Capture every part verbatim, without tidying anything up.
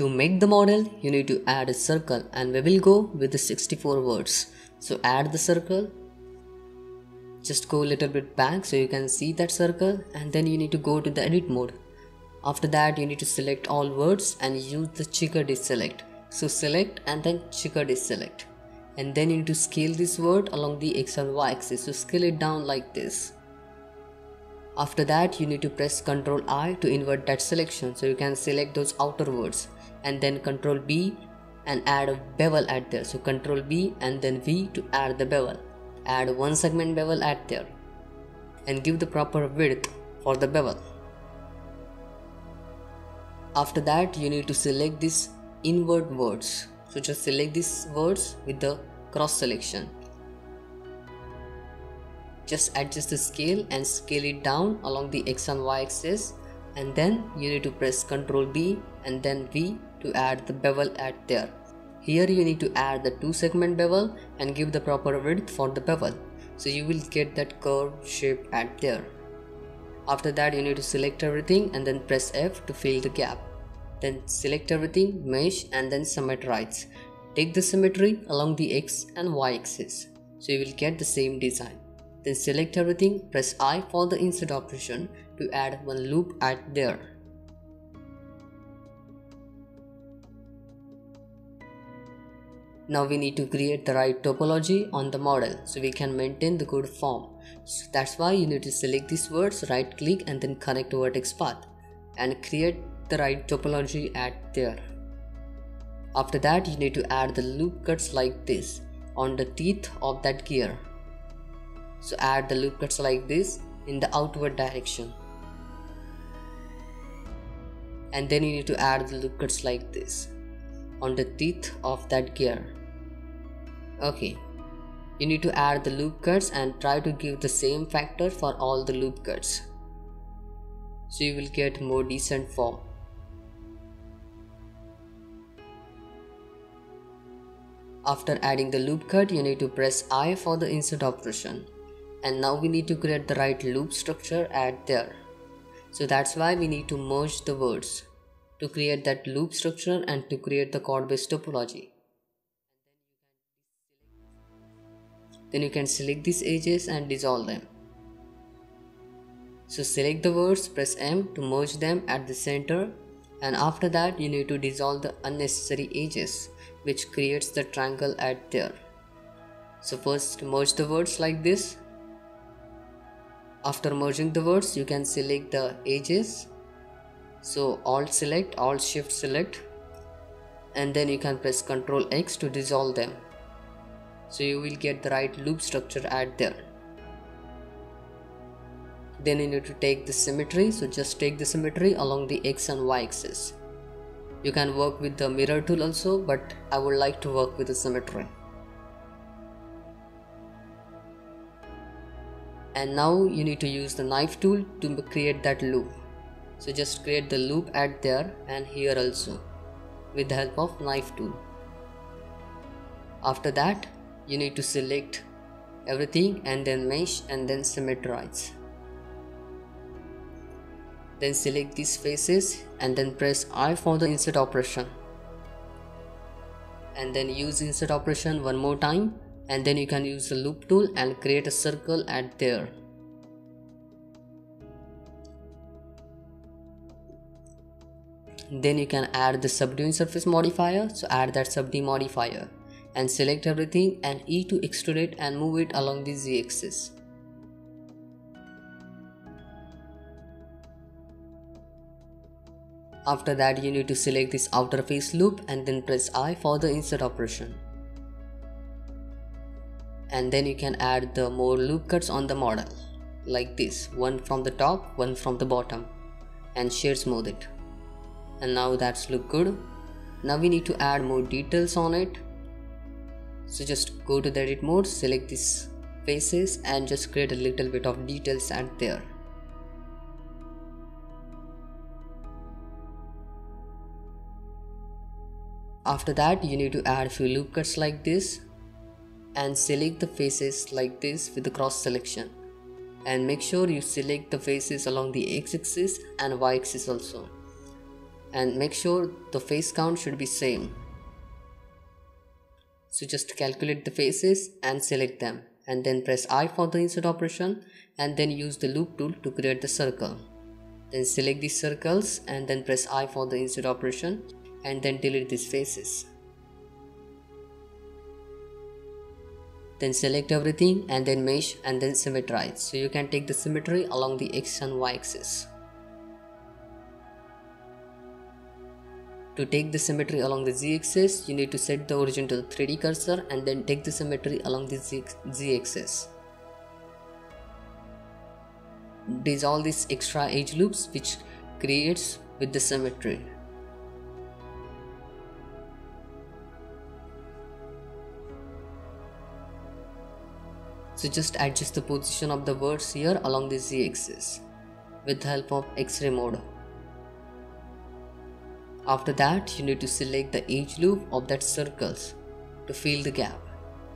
To make the model, you need to add a circle, and we will go with the sixty-four words. So add the circle. Just go a little bit back so you can see that circle, and then you need to go to the edit mode. After that, you need to select all words and use the chickadee select. So select and then chickadee select. And then you need to scale this word along the x and y axis. So scale it down like this. After that, you need to press control I to invert that selection. So you can select those outer words. And then control B and add a bevel at there. So control B and then V to add the bevel. Add one segment bevel at there. And give the proper width for the bevel. After that, you need to select these invert words. So just select these words with the cross selection. Just adjust the scale and scale it down along the x and y axis, and then you need to press control B and then V to add the bevel at there. Here you need to add the two segment bevel and give the proper width for the bevel. So you will get that curved shape at there. After that, you need to select everything and then press F to fill the gap. Then select everything, mesh, and then symmetrize. Take the symmetry along the x and y axis. So you will get the same design. Then select everything, press I for the insert operation to add one loop at there. Now we need to create the right topology on the model so we can maintain the good form. So that's why you need to select these words, right click and then connect to vertex path and create the right topology at there. After that, you need to add the loop cuts like this on the teeth of that gear. So add the loop cuts like this in the outward direction. And then you need to add the loop cuts like this on the teeth of that gear. Okay. You need to add the loop cuts and try to give the same factor for all the loop cuts. So you will get more decent form. After adding the loop cut, you need to press I for the insert operation. And now we need to create the right loop structure at there. So that's why we need to merge the words to create that loop structure and to create the chord based topology. Then you can select these edges and dissolve them. So select the words, press M to merge them at the center, and after that you need to dissolve the unnecessary edges, which creates the triangle at there. So first merge the words like this. After merging the words, you can select the edges. So alt select, alt shift select, and then you can press control X to dissolve them. So you will get the right loop structure at there. Then you need to take the symmetry. So just take the symmetry along the x and y axis. You can work with the mirror tool also, but I would like to work with the symmetry. And now you need to use the knife tool to create that loop. So just create the loop at there and here also with the help of knife tool. After that, you need to select everything and then mesh and then symmetrize. Then select these faces and then press I for the insert operation. And then use insert operation one more time, and then you can use the loop tool and create a circle at there. Then you can add the subdue surface modifier. So add that subdue modifier and select everything and E to extrude it and move it along the Z axis. After that, you need to select this outer face loop and then press I for the insert operation. And then you can add the more loop cuts on the model like this, one from the top, one from the bottom, and shade smooth it. And now that's look good. Now we need to add more details on it. So just go to the edit mode, select these faces and just create a little bit of details at there. After that, you need to add few loop cuts like this and select the faces like this with the cross selection, and make sure you select the faces along the x axis and y axis also. and make sure the face count should be same. So just calculate the faces and select them, and then press I for the insert operation, and then use the loop tool to create the circle. Then select these circles and then press I for the insert operation, and then delete these faces. Then select everything and then mesh and then symmetrize. So you can take the symmetry along the x and y axis. To take the symmetry along the z axis, you need to set the origin to the three D cursor and then take the symmetry along the z, z axis. Dissolve these extra edge loops which creates with the symmetry. So just adjust the position of the words here along the z axis with the help of X-ray mode. After that, you need to select the edge loop of that circles to fill the gap.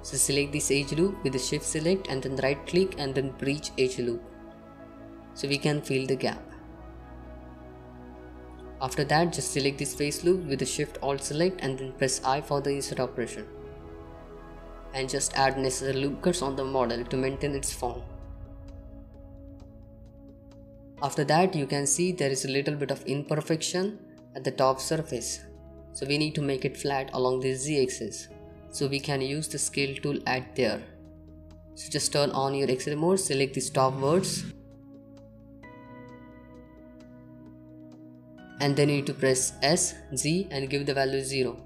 So select this edge loop with the shift select and then right click and then breach edge loop. So we can fill the gap. After that, just select this face loop with the shift alt select and then press I for the insert operation. And just add necessary loop cuts on the model to maintain its form. After that, you can see there is a little bit of imperfection at the top surface. So we need to make it flat along the z axis. So we can use the scale tool at there. So just turn on your X-ray mode, select these top words. And then you need to press S, Z and give the value zero.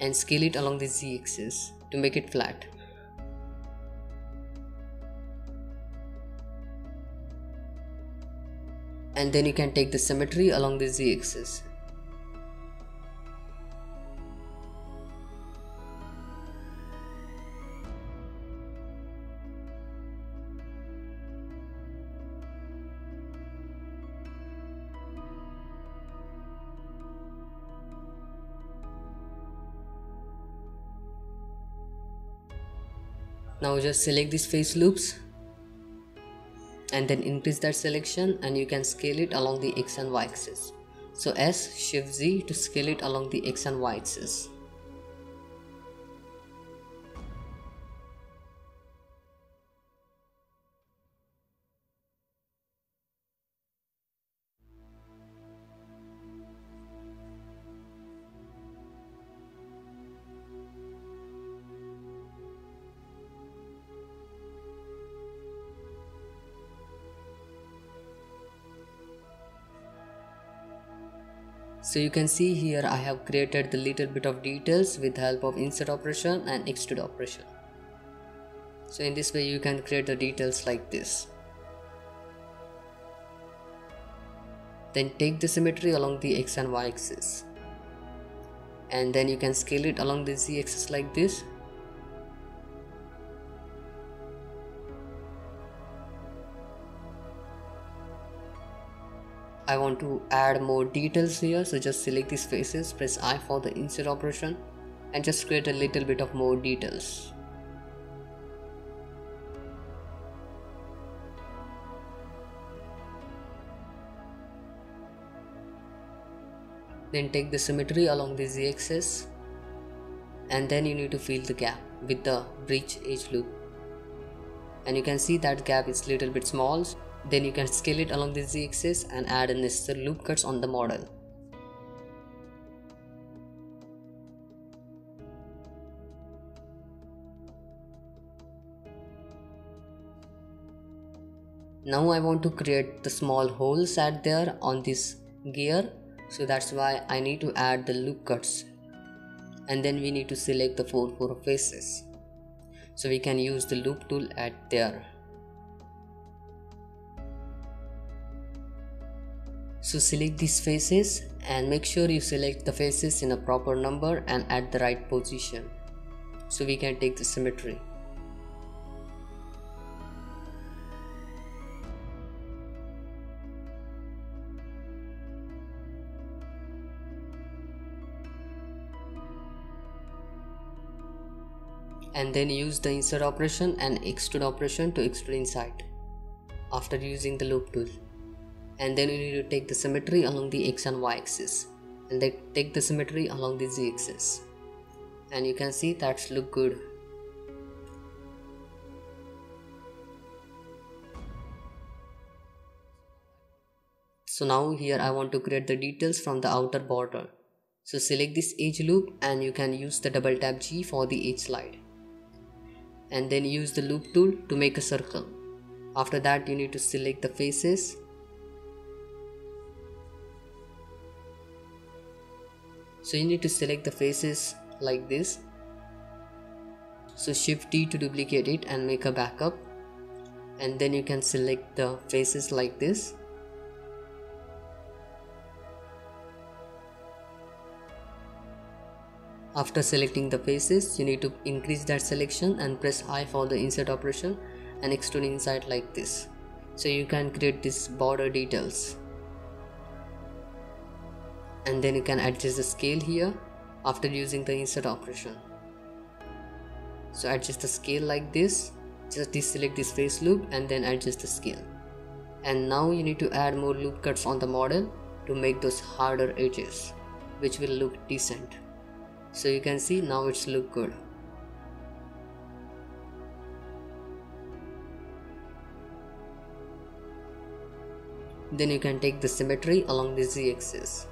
And scale it along the z axis to make it flat. And then you can take the symmetry along the z axis. Now just select these face loops and then increase that selection, and you can scale it along the x and y axis. So S shift Z to scale it along the x and y axis. So you can see here I have created the little bit of details with the help of insert operation and extrude operation. So in this way you can create the details like this. Then take the symmetry along the x and y axis. And then you can scale it along the z axis like this. I want to add more details here, so just select these faces, press I for the insert operation and just create a little bit of more details. Then take the symmetry along the z axis and then you need to fill the gap with the breach edge loop. And you can see that gap is little bit small. Then you can scale it along the z axis and add unnecessary loop cuts on the model. Now I want to create the small holes at there on this gear, so that's why I need to add the loop cuts. And then we need to select the four four faces. So we can use the loop tool at there. So select these faces and make sure you select the faces in a proper number and at the right position. So we can take the symmetry. And then use the insert operation and extrude operation to extrude inside after using the loop tool. and then you need to take the symmetry along the x and y axis, and then take the symmetry along the z axis, and you can see that's look good. So now here I want to create the details from the outer border. So select this edge loop and you can use the double tap G for the edge slide. And then use the loop tool to make a circle. After that you need to select the faces. So you need to select the faces like this. So shift T to duplicate it and make a backup. And then you can select the faces like this. After selecting the faces, you need to increase that selection and press I for the insert operation and extrude inside like this. So you can create this border details. And then you can adjust the scale here after using the insert operation. So adjust the scale like this, just deselect this face loop and then adjust the scale. And now you need to add more loop cuts on the model to make those harder edges, which will look decent. So you can see now it's look good. Then you can take the symmetry along the z axis.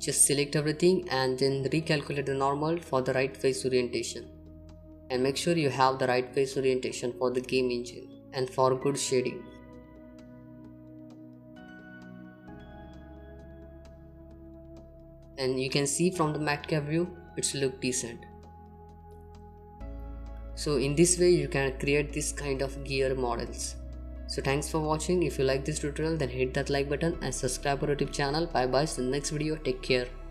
Just select everything and then recalculate the normal for the right face orientation. And make sure you have the right face orientation for the game engine and for good shading. And you can see from the matcap view, it's look decent. So in this way you can create this kind of gear models. So thanks for watching. If you like this tutorial, then hit that like button and subscribe to our YouTube channel. Bye bye. So next video, take care.